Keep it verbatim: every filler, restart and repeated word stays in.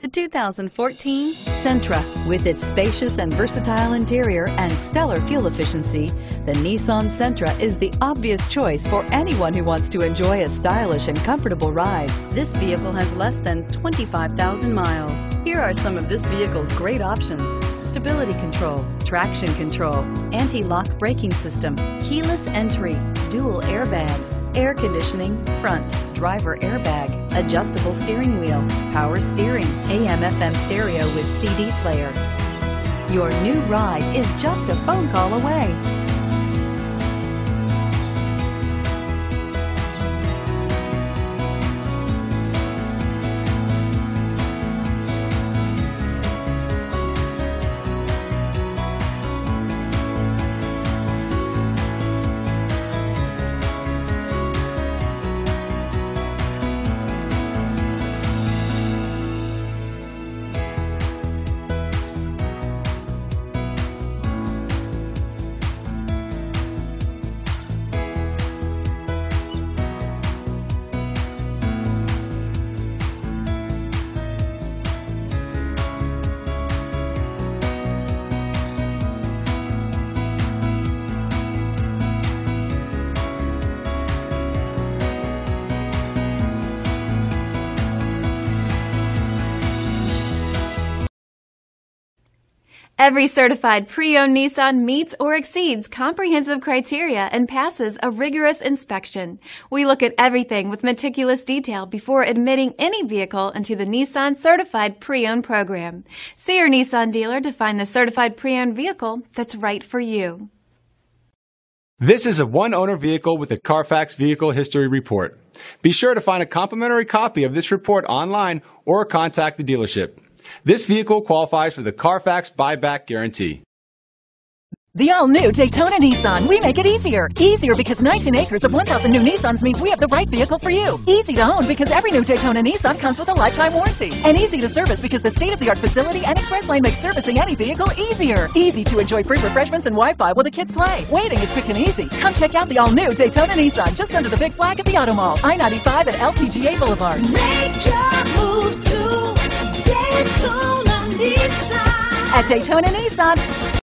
The two thousand fourteen Sentra. With its spacious and versatile interior and stellar fuel efficiency, the Nissan Sentra is the obvious choice for anyone who wants to enjoy a stylish and comfortable ride. This vehicle has less than twenty-five thousand miles. Here are some of this vehicle's great options: stability control, traction control, anti-lock braking system, keyless entry, dual airbags, air conditioning, front, driver airbag, adjustable steering wheel, power steering, A M F M stereo with C D player. Your new ride is just a phone call away. Every certified pre-owned Nissan meets or exceeds comprehensive criteria and passes a rigorous inspection. We look at everything with meticulous detail before admitting any vehicle into the Nissan Certified Pre-Owned Program. See your Nissan dealer to find the certified pre-owned vehicle that's right for you. This is a one-owner vehicle with a Carfax Vehicle History Report. Be sure to find a complimentary copy of this report online or contact the dealership. This vehicle qualifies for the Carfax buyback guarantee. The all-new Daytona Nissan. We make it easier. Easier because nineteen acres of one thousand new Nissans means we have the right vehicle for you. Easy to own because every new Daytona Nissan comes with a lifetime warranty. And easy to service because the state-of-the-art facility and express lane makes servicing any vehicle easier. Easy to enjoy free refreshments and Wi-Fi while the kids play. Waiting is quick and easy. Come check out the all-new Daytona Nissan just under the big flag at the Auto Mall. I ninety-five at L P G A Boulevard. Make your move to Daytona Nissan. At Daytona Nissan.